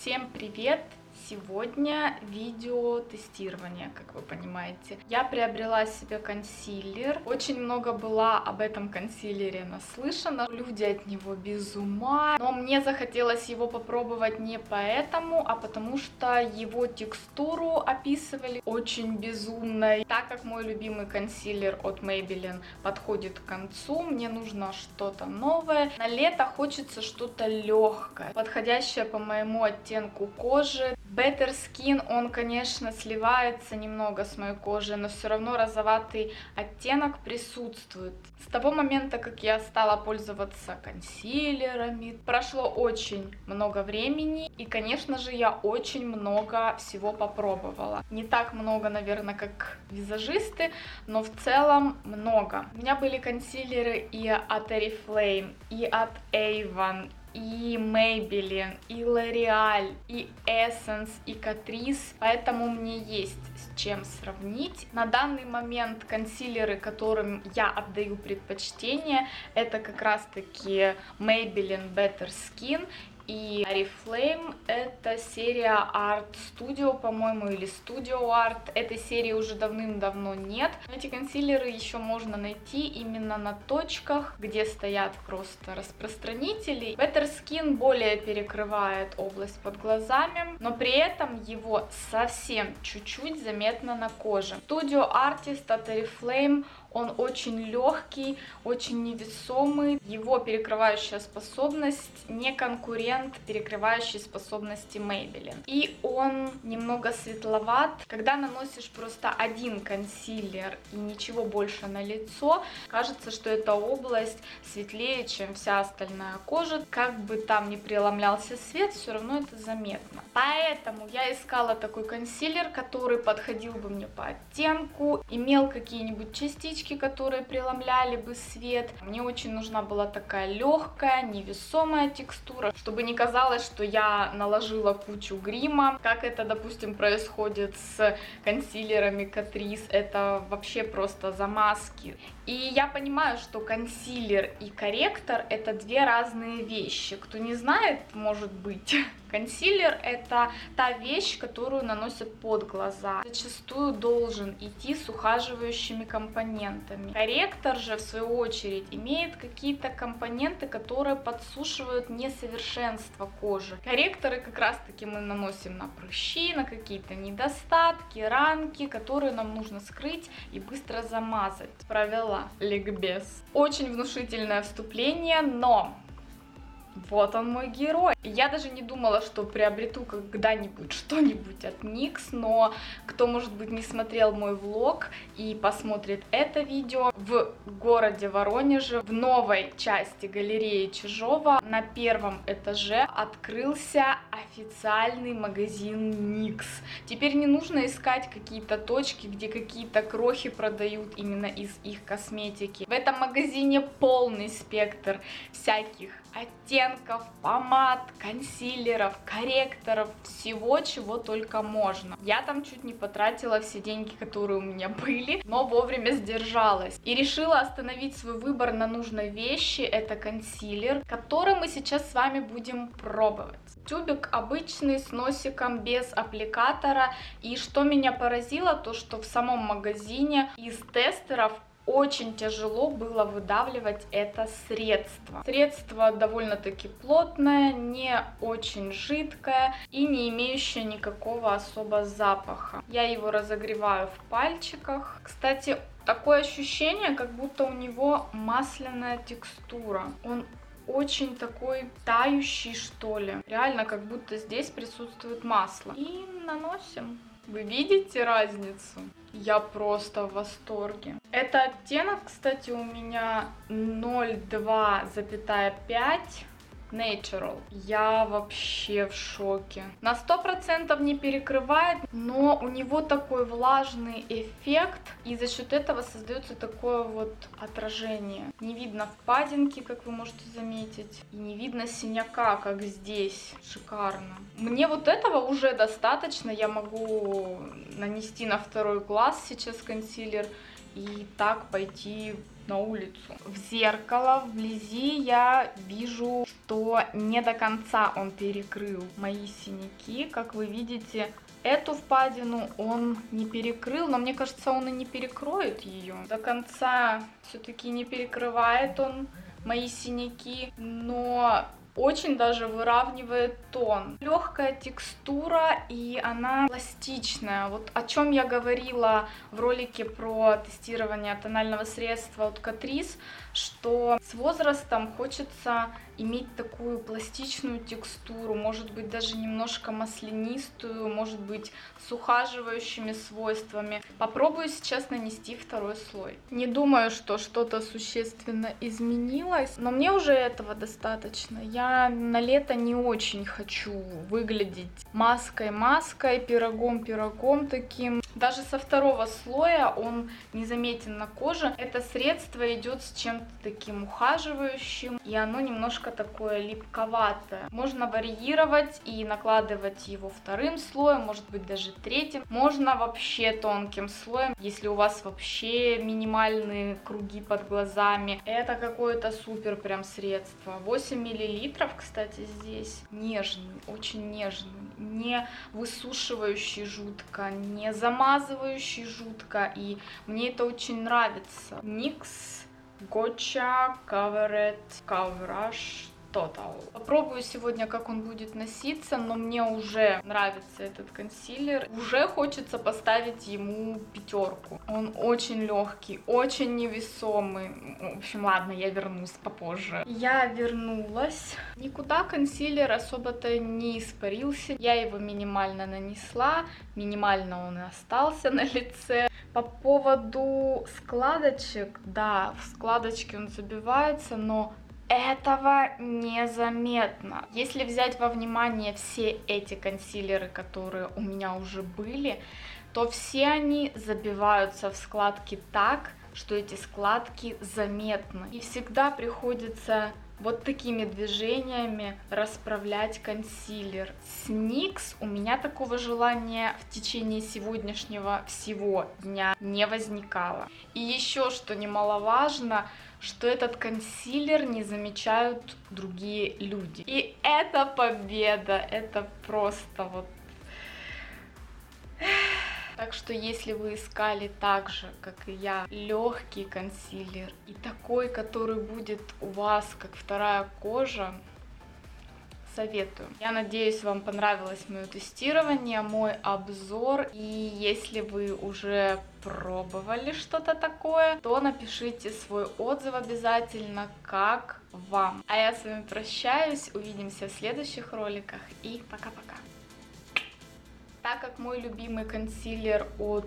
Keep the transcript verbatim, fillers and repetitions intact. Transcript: Всем привет! Сегодня видео тестирование, как вы понимаете. Я приобрела себе консилер. Очень много была об этом консилере наслышана. Люди от него без ума. Но мне захотелось его попробовать не поэтому, а потому что его текстуру описывали очень безумной. Так как мой любимый консилер от Maybelline подходит к концу, мне нужно что-то новое. На лето хочется что-то легкое, подходящее по моему оттенку кожи. Better Skin, он, конечно, сливается немного с моей кожей, но все равно розоватый оттенок присутствует. С того момента, как я стала пользоваться консилерами, прошло очень много времени, и, конечно же, я очень много всего попробовала. Не так много, наверное, как визажисты, но в целом много. У меня были консилеры и от Oriflame, и от Avon, и Maybelline, и L'Oreal, и Essence, и Catrice, поэтому мне есть с чем сравнить. На данный момент консилеры, которым я отдаю предпочтение, это как раз-таки Maybelline Better Skin и Oriflame, это серия Art Studio, по-моему, или Studio Art. Этой серии уже давным-давно нет. Но эти консилеры еще можно найти именно на точках, где стоят просто распространители. Better Skin более перекрывает область под глазами, но при этом его совсем чуть-чуть заметно на коже. Studio Artist от Oriflame, он очень легкий, очень невесомый. Его перекрывающая способность не конкурент перекрывающей способности Maybelline. И он немного светловат. Когда наносишь просто один консилер и ничего больше на лицо, кажется, что эта область светлее, чем вся остальная кожа. Как бы там ни преломлялся свет, все равно это заметно. Поэтому я искала такой консилер, который подходил бы мне по оттенку, имел какие-нибудь частички, которые преломляли бы свет. Мне очень нужна была такая легкая, невесомая текстура, чтобы не казалось, что я наложила кучу грима, как это, допустим, происходит с консилерами Catrice. Это вообще просто замазки. И я понимаю, что консилер и корректор — это две разные вещи. Кто не знает, может быть, консилер — это та вещь, которую наносят под глаза. Зачастую должен идти с ухаживающими компонентами. Корректор же, в свою очередь, имеет какие-то компоненты, которые подсушивают несовершенство кожи. Корректоры как раз-таки мы наносим на прыщи, на какие-то недостатки, ранки, которые нам нужно скрыть и быстро замазать. Провела ликбез. Очень внушительное вступление, но... вот он мой герой. Я даже не думала, что приобрету когда-нибудь что-нибудь от никс, но кто, может быть, не смотрел мой влог и посмотрит это видео, в городе Воронеже, в новой части галереи Чижова, на первом этаже открылся официальный магазин никс. Теперь не нужно искать какие-то точки, где какие-то крохи продают именно из их косметики. В этом магазине полный спектр всяких оттенков, помад, консилеров, корректоров, всего, чего только можно. Я там чуть не потратила все деньги, которые у меня были, но вовремя сдержалась. И решила остановить свой выбор на нужной вещи. Это консилер, который мы сейчас с вами будем пробовать. Тюбик обычный, с носиком, без аппликатора. И что меня поразило, то что в самом магазине из тестеров очень тяжело было выдавливать это средство. Средство довольно-таки плотное, не очень жидкое и не имеющее никакого особо запаха. Я его разогреваю в пальчиках. Кстати, такое ощущение, как будто у него масляная текстура. Он очень такой тающий, что ли. Реально, как будто здесь присутствует масло. И наносим. Вы видите разницу? Я просто в восторге. Это оттенок, кстати, у меня ноль два пять. Natural. Я вообще в шоке. На сто процентов не перекрывает, но у него такой влажный эффект, и за счет этого создается такое вот отражение. Не видно впадинки, как вы можете заметить, и не видно синяка, как здесь. Шикарно. Мне вот этого уже достаточно. Я могу нанести на второй глаз сейчас консилер и так пойти на улицу. В зеркало вблизи я вижу, что не до конца он перекрыл мои синяки. Как вы видите, эту впадину он не перекрыл, но мне кажется, он и не перекроет ее. До конца все-таки не перекрывает он мои синяки, но очень даже выравнивает тон. Легкая текстура, и она эластичная. Вот о чем я говорила в ролике про тестирование тонального средства от Catrice, что с возрастом хочется иметь такую пластичную текстуру, может быть даже немножко маслянистую, может быть с ухаживающими свойствами. Попробую сейчас нанести второй слой. Не думаю, что что-то существенно изменилось, но мне уже этого достаточно. Я на лето не очень хочу выглядеть маской-маской, пирогом-пирогом таким. Даже со второго слоя он не заметен на коже. Это средство идет с чем-то таким ухаживающим, и оно немножко такое липковатое. Можно варьировать и накладывать его вторым слоем, может быть даже третьим. Можно вообще тонким слоем, если у вас вообще минимальные круги под глазами. Это какое-то супер прям средство. восемь миллилитров, кстати, здесь. Нежный, очень нежный, не высушивающий жутко, не замазывающий. Замазывающий жутко, и мне это очень нравится. никс Gotcha Covered Coverage Total. Попробую сегодня, как он будет носиться, но мне уже нравится этот консилер. Уже хочется поставить ему пятерку. Он очень легкий, очень невесомый. В общем, ладно, я вернусь попозже. Я вернулась. Никуда консилер особо-то не испарился. Я его минимально нанесла. Минимально он и остался на лице. По поводу складочек, да, в складочке он забивается, но этого незаметно. Если взять во внимание все эти консилеры, которые у меня уже были, то все они забиваются в складки так, что эти складки заметны. И всегда приходится вот такими движениями расправлять консилер. С никс у меня такого желания в течение сегодняшнего всего дня не возникало. И еще, что немаловажно, что этот консилер не замечают другие люди. И это победа, это просто вот... Так что, если вы искали так же, как и я, легкий консилер и такой, который будет у вас как вторая кожа, советую. Я надеюсь, вам понравилось мое тестирование, мой обзор. И если вы уже пробовали что-то такое, то напишите свой отзыв обязательно, как вам. А я с вами прощаюсь, увидимся в следующих роликах, и пока-пока. Так как мой любимый консилер от